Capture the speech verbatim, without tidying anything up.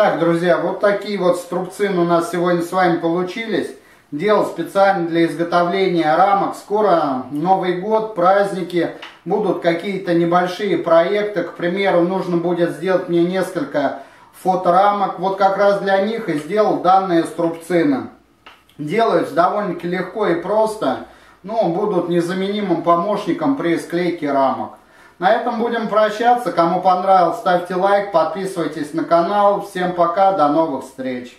Так, друзья, вот такие вот струбцины у нас сегодня с вами получились. Делал специально для изготовления рамок. Скоро Новый год, праздники, будут какие-то небольшие проекты. К примеру, нужно будет сделать мне несколько фоторамок. Вот как раз для них и сделал данные струбцины. Делаются довольно-таки легко и просто, но будут незаменимым помощником при склейке рамок. На этом будем прощаться. Кому понравилось, ставьте лайк, подписывайтесь на канал. Всем пока, до новых встреч!